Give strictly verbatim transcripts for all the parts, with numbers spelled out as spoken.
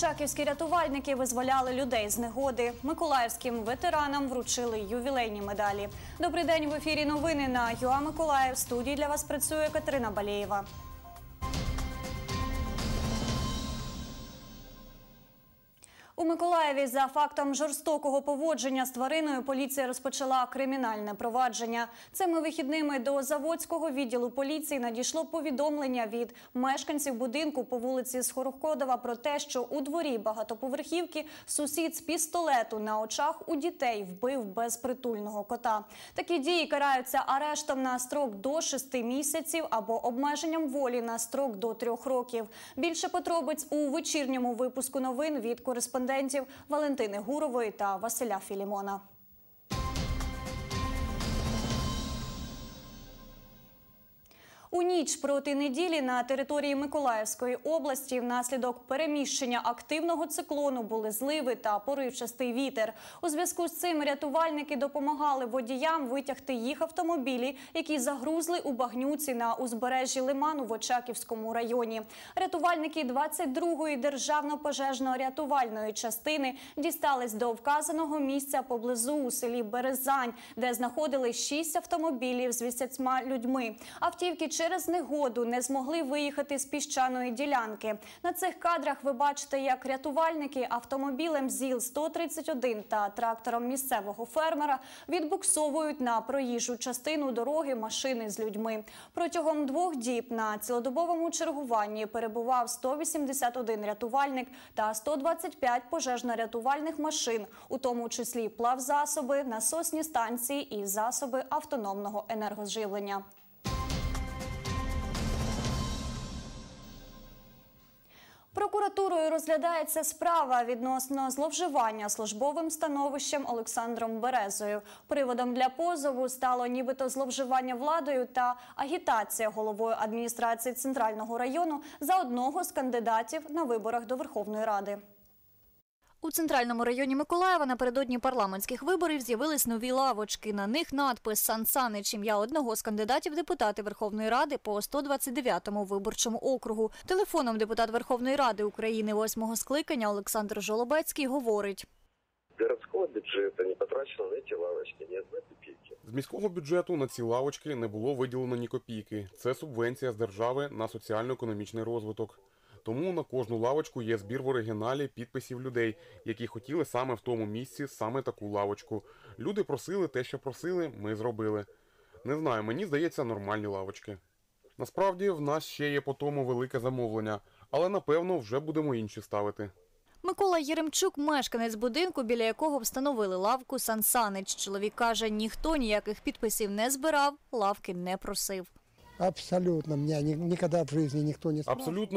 Очаківські рятувальники визволяли людей з негоди. Миколаївським ветеранам вручили ювілейні медалі. Добрий день, в ефірі новини на ЮА: Миколаїв. В студії для вас працює Катерина Балєєва. У Миколаєві за фактом жорстокого поводження з твариною поліція розпочала кримінальне провадження. Цими вихідними до Заводського відділу поліції надійшло повідомлення від мешканців будинку по вулиці Скорохкодова про те, що у дворі багатоповерхівки сусід з пістолету на очах у дітей вбив безпритульного кота. Такі дії караються арештом на строк до шести місяців або обмеженням волі на строк до трьох років. Більше подробиць у вечірньому випуску новин від кореспондентів Валентини Гурової та Василя Філімона. У ніч проти неділі на території Миколаївської області внаслідок переміщення активного циклону були зливи та поривчастий вітер. У зв'язку з цим рятувальники допомагали водіям витягти їх автомобілі, які загрузли у багнюці на узбережжі лиману в Очаківському районі. Рятувальники двадцять другої державно-пожежно-рятувальної частини дістались до вказаного місця поблизу у селі Березань, де знаходили шість автомобілів з вісімнадцятьма людьми. Автівки через негоду не змогли виїхати з піщаної ділянки. На цих кадрах ви бачите, як рятувальники автомобілем ЗІЛ сто тридцять один та трактором місцевого фермера відбуксовують на проїжджу частину дороги машини з людьми. Протягом двох діб на цілодобовому чергуванні перебував сто вісімдесят один рятувальник та сто двадцять п'ять пожежно-рятувальних машин, у тому числі плавзасоби, насосні станції і засоби автономного енергозживлення. Прокуратурою розглядається справа відносно зловживання службовим становищем Олександром Березою. Приводом для позову стало нібито зловживання владою та агітація головою адміністрації Центрального району за одного з кандидатів на виборах до Верховної Ради. У Центральному районі Миколаєва напередодні парламентських виборів з'явились нові лавочки. На них надпис «Сан Санич» – ім'я одного з кандидатів депутати Верховної Ради по сто двадцять дев'ятому виборчому округу. Телефоном депутат Верховної Ради України восьмого скликання Олександр Жолобецький говорить. Городського бюджету не потрачено на ці лавочки ні одної копійки. З міського бюджету на ці лавочки не було виділено ні копійки. Це субвенція з держави на соціально-економічний розвиток. Тому на кожну лавочку є збір в оригіналі підписів людей, які хотіли саме в тому місці саме таку лавочку. Люди просили те, що просили, ми зробили. Не знаю, мені здається, нормальні лавочки. Насправді, в нас ще є по тому велике замовлення, але, напевно, вже будемо інші ставити. Микола Єремчук – мешканець будинку, біля якого встановили лавку «Сан Санич». Чоловік каже, ніхто ніяких підписів не збирав, лавки не просив. Абсолютно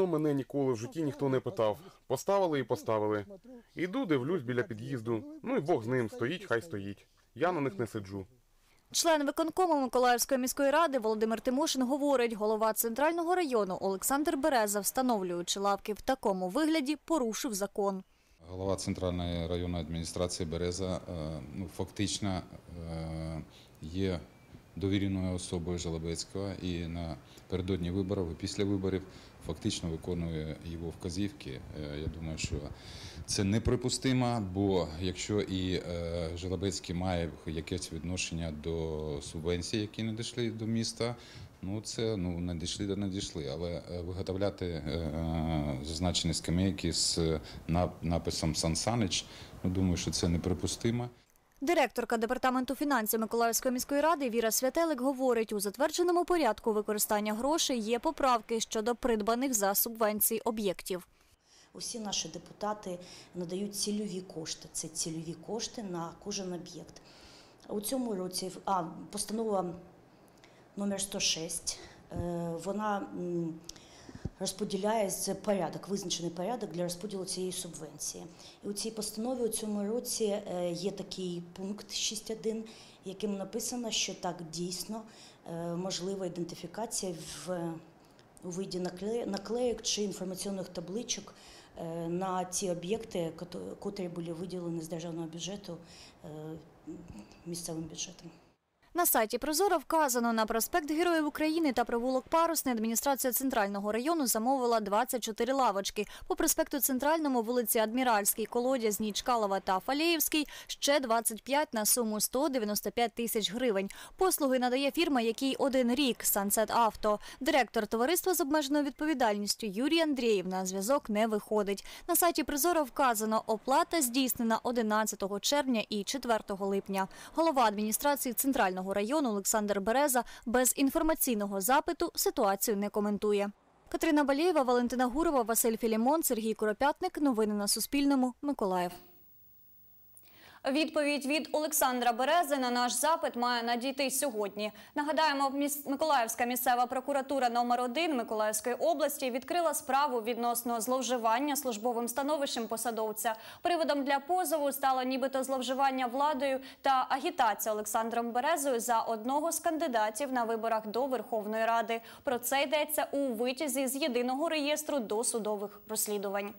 мене ніколи в житті ніхто не питав. Поставили і поставили. Іду, дивлюсь біля під'їзду. Ну і Бог з ним, стоїть, хай стоїть. Я на них не сиджу. Член виконкому Миколаївської міської ради Володимир Тимошин говорить, голова Центрального району Олександр Береза, встановлюючи лавки в такому вигляді, порушив закон. Голова Центральної районної адміністрації Береза фактично є довіреною особою Жолобецького і напередодні виборів і після виборів фактично виконує його вказівки. Я думаю, що це неприпустимо, бо якщо і Жолобецький має якесь відношення до субвенцій, які надійшли до міста, ну це ну, надійшли та надійшли, але виготовляти зазначені скамейки з написом «Сан Санич», ну, думаю, що це неприпустимо. Директорка Департаменту фінансів Миколаївської міської ради Віра Святелик говорить, у затвердженому порядку використання грошей є поправки щодо придбаних за субвенції об'єктів. Усі наші депутати надають цільові кошти. Це цільові кошти на кожен об'єкт. У цьому році постанова номер сто шість, вона розподіляє порядок, визначений порядок для розподілу цієї субвенції. І у цій постанові у цьому році є такий пункт шість один, яким написано, що так дійсно можлива ідентифікація у виді наклеїк чи інформаційних табличок на ті об'єкти, котрі були виділені з державного бюджету місцевим бюджетом. На сайті «Прозоро» вказано, на проспект Героїв України та провулок Парусний адміністрація Центрального району замовила двадцять чотири лавочки. По проспекту Центральному, вулиці Адміральській, Колодязні, Чкалова та Фалєєвській – ще двадцять п'ять на суму сто дев'яносто п'ять тисяч гривень. Послуги надає фірма, якій один рік – «Санцет Авто». Директор товариства з обмеженою відповідальністю Юрій Андрєєв на зв'язок не виходить. На сайті «Прозоро» вказано, оплата здійснена одинадцятого червня і четвертого липня. Голова адміністрації Центрального району Олександр Береза без інформаційного запиту ситуацію не коментує. Катерина Балєєва, Валентина Гурова, Василь Філімон, Сергій Куроп'ятник. Новини на Суспільному. Миколаїв. Відповідь від Олександра Берези на наш запит має надійти сьогодні. Нагадаємо, Миколаївська місцева прокуратура номер один Миколаївської області відкрила справу відносно зловживання службовим становищем посадовця. Приводом для позову стало нібито зловживання владою та агітація Олександром Березою за одного з кандидатів на виборах до Верховної Ради. Про це йдеться у витязі з єдиного реєстру досудових розслідувань.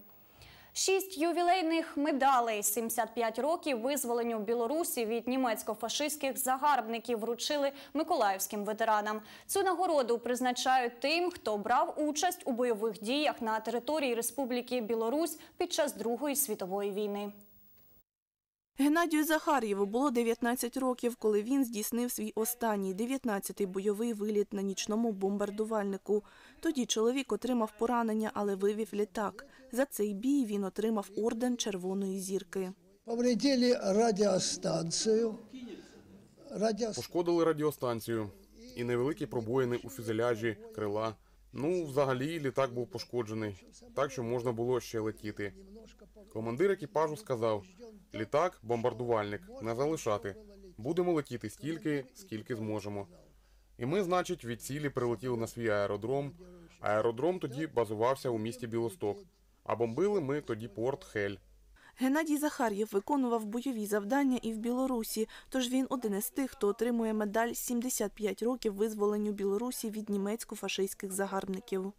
Шість ювілейних медалей сімдесят п'ять років визволенню Білорусі від німецько-фашистських загарбників вручили миколаївським ветеранам. Цю нагороду призначають тим, хто брав участь у бойових діях на території Республіки Білорусь під час Другої світової війни. Геннадію Захар'єву було дев'ятнадцять років, коли він здійснив свій останній дев'ятнадцятий бойовий виліт на нічному бомбардувальнику. Тоді чоловік отримав поранення, але вивів літак. За цей бій він отримав орден Червоної зірки. Пошкодили радіостанцію і невеликі пробоїни у фюзеляжі, крила. Ну, взагалі, літак був пошкоджений, так що можна було ще летіти. Командир екіпажу сказав: літак, бомбардувальник, не залишати. Будемо летіти стільки, скільки зможемо. І ми, значить, від цілі прилетіли на свій аеродром. Аеродром тоді базувався у місті Білосток, а бомбили ми тоді порт Хель. Геннадій Захар'єв виконував бойові завдання і в Білорусі, тож він один із тих, хто отримує медаль сімдесят п'ять років визволенню Білорусі від німецько-фашистських загарбників.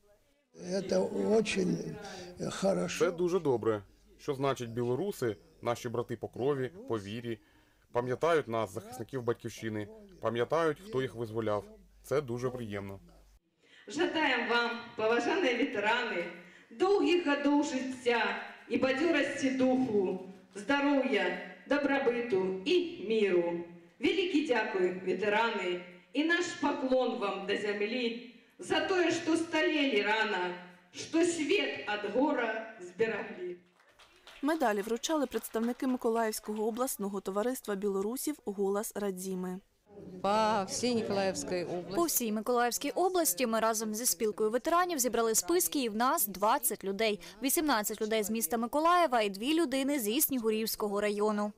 Це дуже добре. Що значить, білоруси, наші брати по крові, по вірі, пам'ятають нас, захисників батьківщини, пам'ятають, хто їх визволяв. Це дуже приємно. Жадаємо вам, поважані ветерани, довгих років життя і бадьорості духу, здоров'я, добробиту і миру. Великі дякую, ветерани, і наш поклон вам до землі за те, що сталіли рано, що світ від гора зберегли. Медалі вручали представники Миколаївського обласного товариства білорусів «Голос Радзіми». По всій Миколаївській області ми разом зі спілкою ветеранів зібрали списки, і в нас двадцять людей. вісімнадцять людей з міста Миколаєва і дві людини зі Снігурівського району.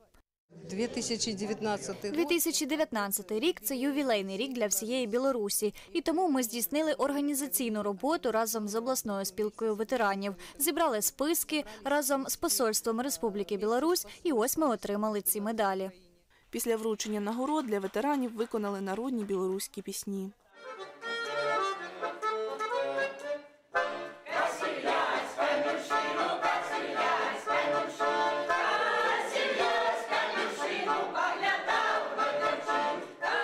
дві тисячі дев'ятнадцятий рік – це ювілейний рік для всієї Білорусі. І тому ми здійснили організаційну роботу разом з обласною спілкою ветеранів. Зібрали списки разом з посольством Республіки Білорусь, і ось ми отримали ці медалі. Після вручення нагород для ветеранів виконали народні білоруські пісні.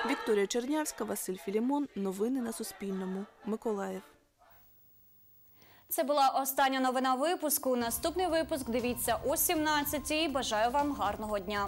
Вікторія Чернявська, Василь Філімон. Новини на Суспільному. Миколаїв. Це була остання новина випуску. Наступний випуск дивіться о сімнадцятій. Бажаю вам гарного дня.